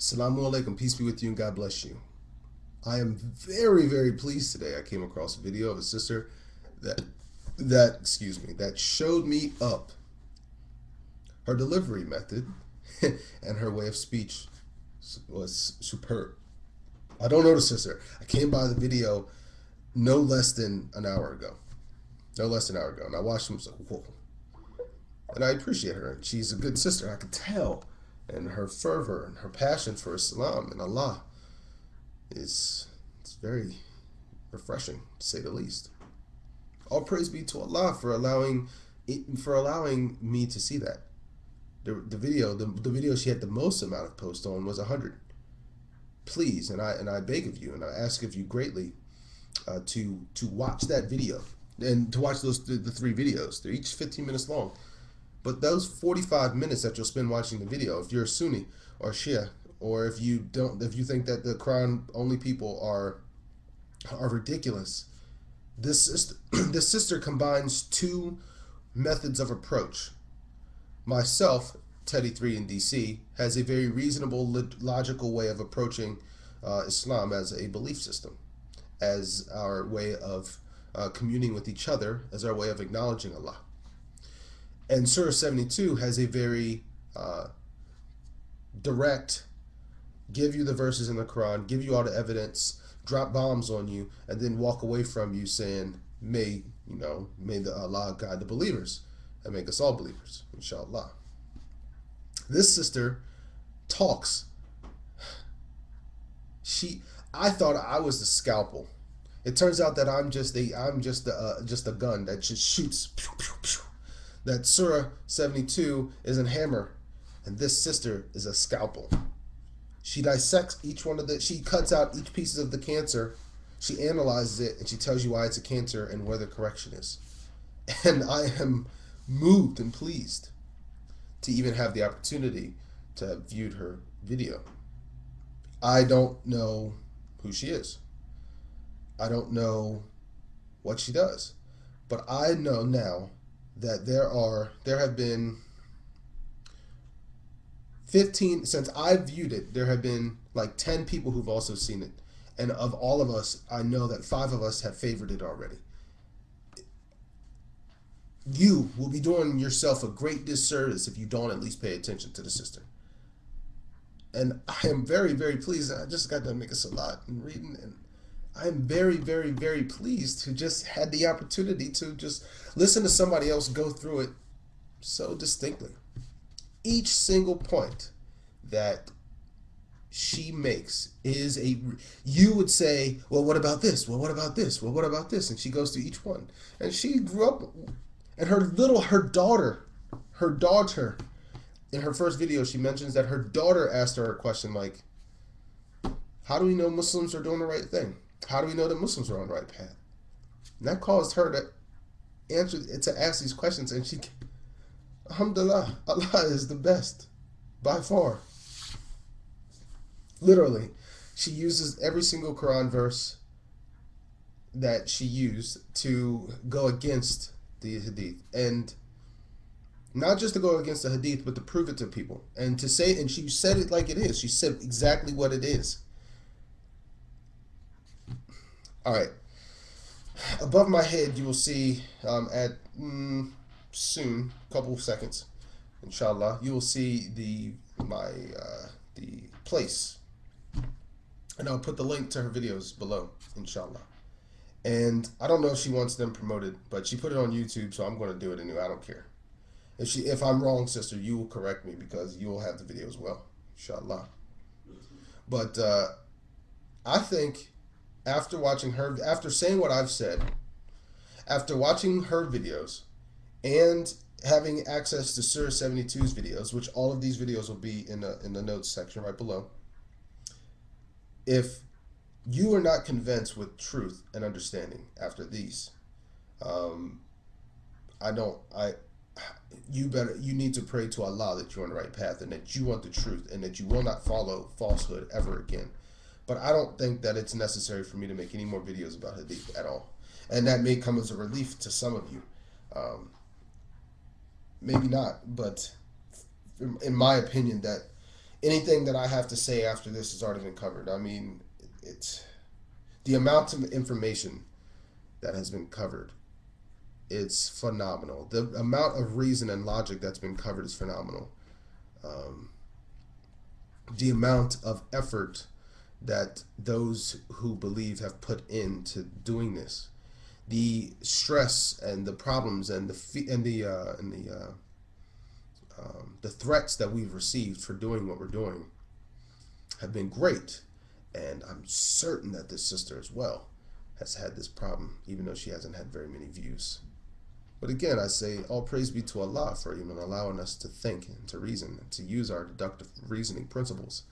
Assalamu alaikum, peace be with you and God bless you. I am very, very pleased today. I came across a video of a sister that showed me up her delivery method and her way of speech was superb. I don't know the sister. I came by the video no less than an hour ago. No less than an hour ago. And I watched them, so whoa. And I appreciate her. And she's a good sister, I could tell. And her fervor and her passion for Islam and Allah is very refreshing, to say the least. All praise be to Allah for allowing me to see that. The video she had the most amount of posts on was 100. Please, and I beg of you, and I ask of you greatly, to watch that video and to watch the three videos. They're each 15 minutes long, but those 45 minutes that you'll spend watching the video, if you're a Sunni or Shia, or if you think that the Quran only people are ridiculous, this sister combines two methods of approach. Myself, Teddy3 in DC, has a very reasonable, logical way of approaching Islam as a belief system, as our way of communing with each other, as our way of acknowledging Allah. And Surah 72 has a very direct, give you the verses in the Quran, give you all the evidence, drop bombs on you, and then walk away from you saying, may Allah guide the believers and make us all believers, inshallah. This sister talks. I thought I was the scalpel. It turns out that I'm just a gun that just shoots. Pew, pew, pew. That Surah 72 is a hammer, and this sister is a scalpel. She dissects each one of the. She cuts out each piece of the cancer. She analyzes it, and she tells you why it's a cancer and where the correction is. And I am moved and pleased to even have the opportunity to have viewed her video. I don't know who she is. I don't know what she does, but I know now that there have been 15, since I viewed it, there have been like 10 people who've also seen it. And of all of us, I know that 5 of us have favored it already. You will be doing yourself a great disservice if you don't at least pay attention to the sister. And I am very, very pleased. I just got done making salat and reading, and I'm very, very, very pleased to just had the opportunity to just listen to somebody else go through it so distinctly. Each single point that she makes is a, you would say, well, what about this? Well, what about this? Well, what about this? And she goes through each one. And she grew up. And her daughter, in her first video, she mentions that her daughter asked her a question like, how do we know Muslims are doing the right thing? How do we know that Muslims are on the right path? And that caused her to ask these questions, and she, alhamdulillah, Allah is the best, by far. Literally, she uses every single Quran verse that she used to go against the Hadith, and not just to go against the Hadith, but to prove it to people and to say, and she said it like it is. She said exactly what it is. All right, above my head you will see soon, a couple of seconds, inshallah, you will see the place, and I'll put the link to her videos below, inshallah. And I don't know if she wants them promoted, but she put it on YouTube, so I'm going to do it anyway. I don't care. If I'm wrong, sister, you will correct me, because you will have the video as well, inshallah. But I think after watching her, after saying what I've said, after watching her videos, and having access to Surah 72's videos, which all of these videos will be in the notes section right below, if you are not convinced with truth and understanding after these, you need to pray to Allah that you're on the right path, and that you want the truth, and that you will not follow falsehood ever again. But I don't think that it's necessary for me to make any more videos about Hadith at all. And that may come as a relief to some of you. Maybe not, but in my opinion, that anything that I have to say after this has already been covered. I mean, it's the amount of information that has been covered. It's phenomenal. The amount of reason and logic that's been covered is phenomenal. The amount of effort that those who believe have put into doing this, the stress and the problems and the threats that we've received for doing what we're doing have been great. And I'm certain that this sister as well has had this problem, even though she hasn't had very many views. But again, I say all praise be to Allah for even allowing us to think and to reason and to use our deductive reasoning principles,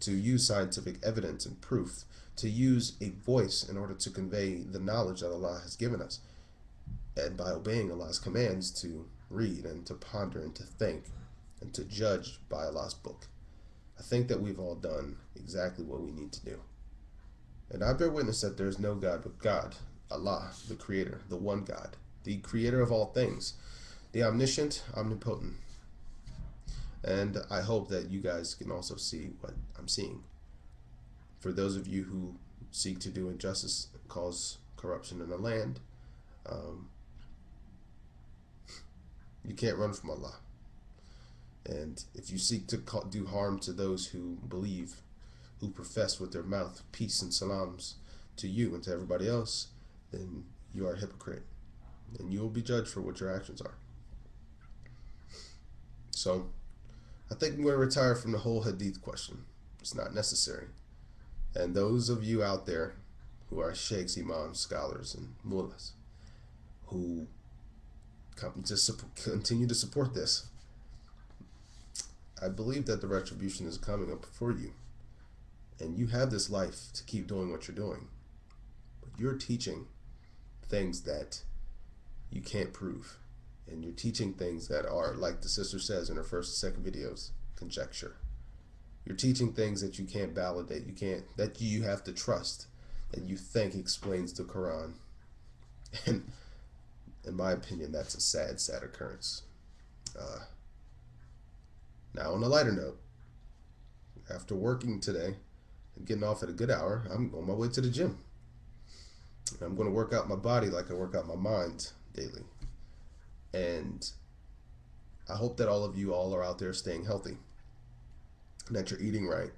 to use scientific evidence and proof, to use a voice in order to convey the knowledge that Allah has given us, and by obeying Allah's commands to read and to ponder and to think and to judge by Allah's book. I think that we've all done exactly what we need to do. And I bear witness that there is no God but God, Allah, the Creator, the one God, the Creator of all things, the omniscient, omnipotent. And I hope that you guys can also see what I'm seeing. For those of you who seek to do injustice, cause corruption in the land, you can't run from Allah. And if you seek to do harm to those who believe, who profess with their mouth peace and salams to you and to everybody else, then you are a hypocrite, and you will be judged for what your actions are. So I think I'm going to retire from the whole Hadith question. It's not necessary. And those of you out there who are sheikhs, imams, scholars, and mullahs who continue to support this, I believe that the retribution is coming up for you. And you have this life to keep doing what you're doing, but you're teaching things that you can't prove, and you're teaching things that are, like the sister says in her first and second videos, conjecture. You're teaching things that you can't validate, that you have to trust, that you think explains the Quran. And in my opinion, that's a sad occurrence. Now, on a lighter note, after working today and getting off at a good hour, I'm on my way to the gym. I'm going to work out my body like I work out my mind daily. And I hope that all of you all are out there staying healthy, and that you're eating right,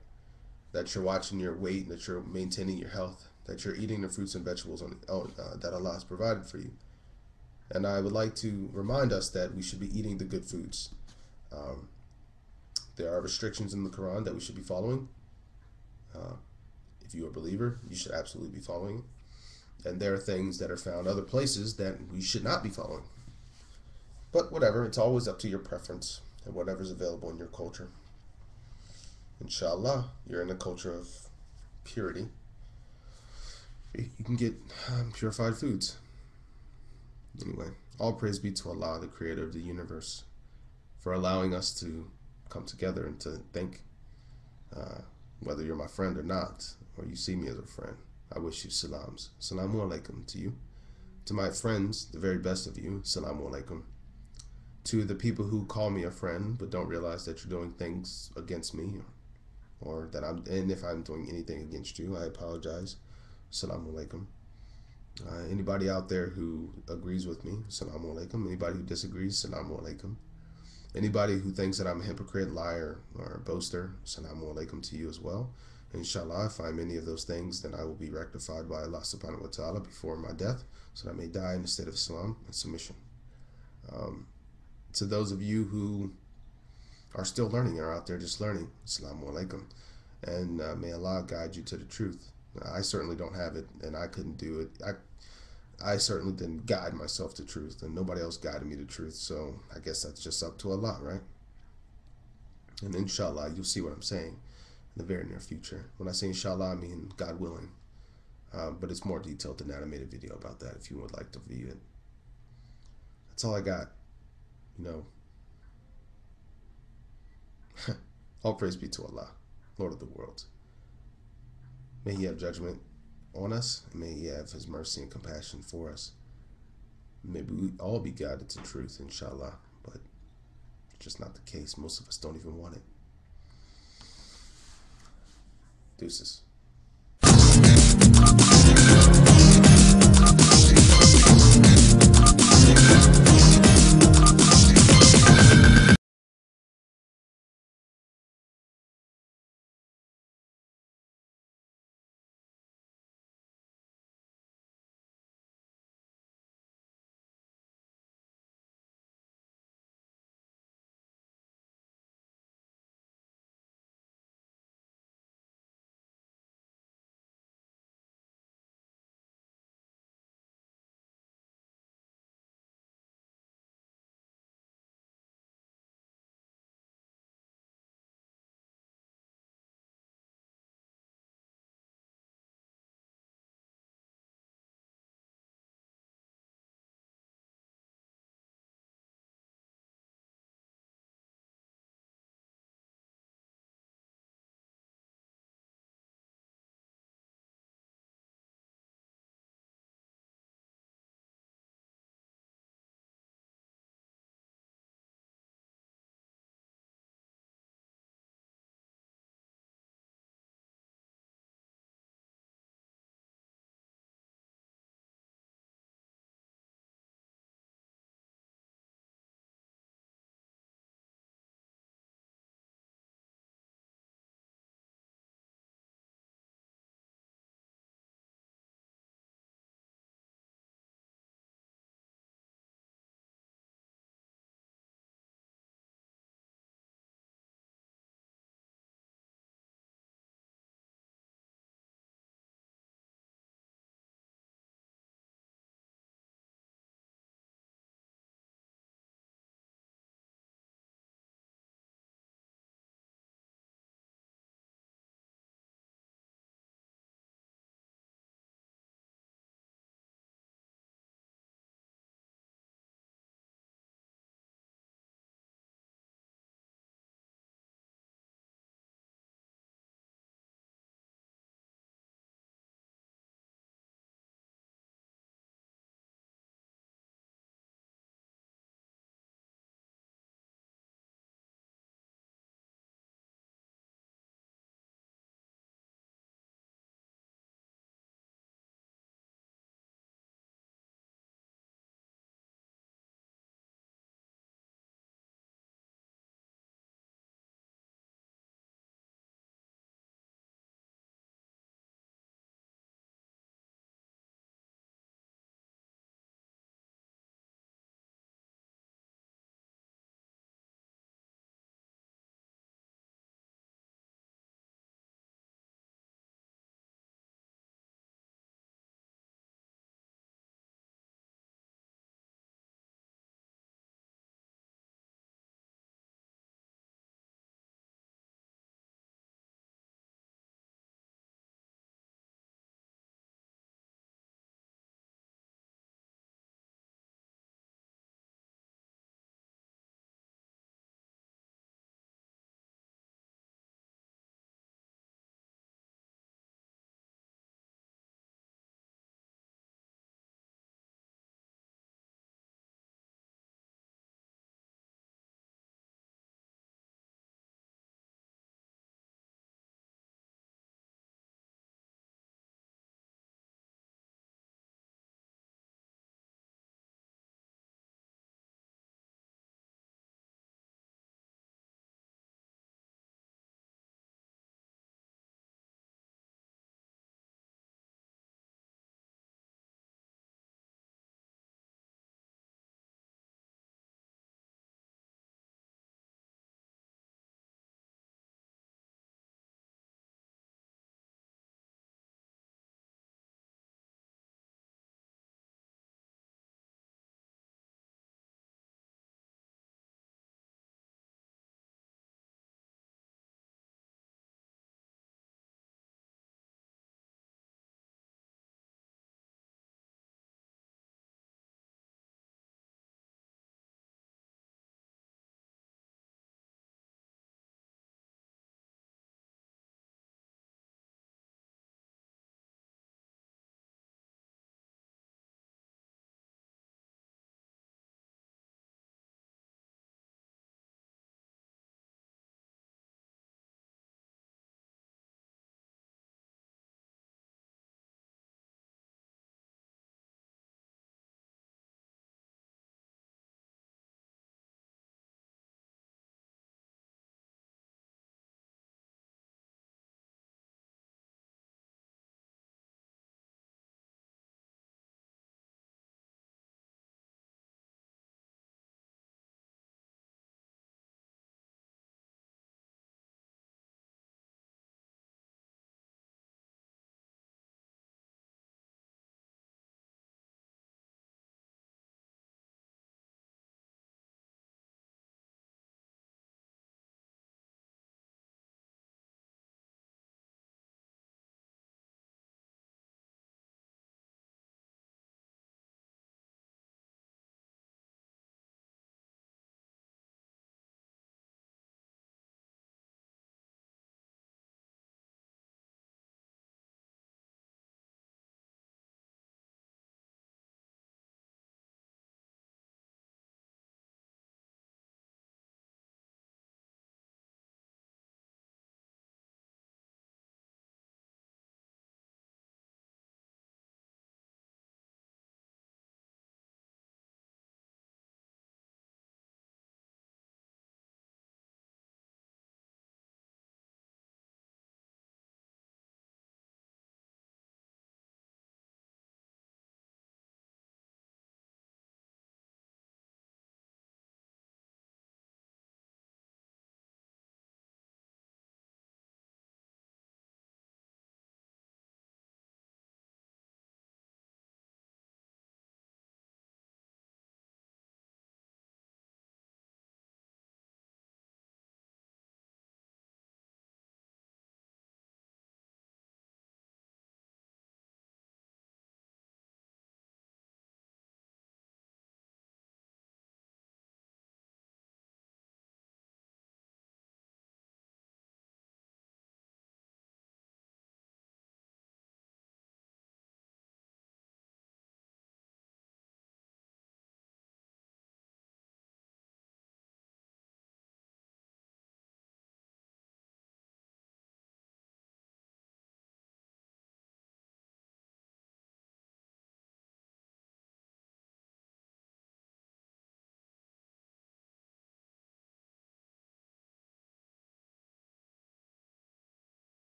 that you're watching your weight, and that you're maintaining your health, that you're eating the fruits and vegetables that Allah has provided for you. And I would like to remind us that we should be eating the good foods. There are restrictions in the Quran that we should be following. If you're a believer, you should absolutely be following. And there are things that are found other places that we should not be following. But whatever, it's always up to your preference and whatever's available in your culture. Inshallah, you're in a culture of purity. You can get purified foods. Anyway, all praise be to Allah, the Creator of the universe, for allowing us to come together and to think. Whether you're my friend or not, or you see me as a friend, I wish you salams. Salamu alaikum to you. To my friends, the very best of you, salamu alaikum. To the people who call me a friend but don't realize that you're doing things against me, or that if I'm doing anything against you, I apologize. Salamu alaikum. Anybody out there who agrees with me, salamu alaikum. Anybody who disagrees, salamu alaikum. Anybody who thinks that I'm a hypocrite, liar, or a boaster, salamu alaikum to you as well. Inshallah, if I'm any of those things, then I will be rectified by Allah subhanahu wa ta'ala before my death, so that I may die in the state of Islam and submission. To those of you who are still learning, or out there just learning, salamu alaikum. And may Allah guide you to the truth. I certainly don't have it, and I couldn't do it. I certainly didn't guide myself to truth, and nobody else guided me to truth, so I guess that's just up to Allah, right? And inshallah, you'll see what I'm saying in the very near future. When I say inshallah, I mean God willing. But it's more detailed than that. I made a video about that if you would like to view it. That's all I got. You know, all praise be to Allah, Lord of the world. May He have judgment on us, and may He have His mercy and compassion for us. Maybe we all be guided to truth, inshallah, but it's just not the case. Most of us don't even want it. Deuces.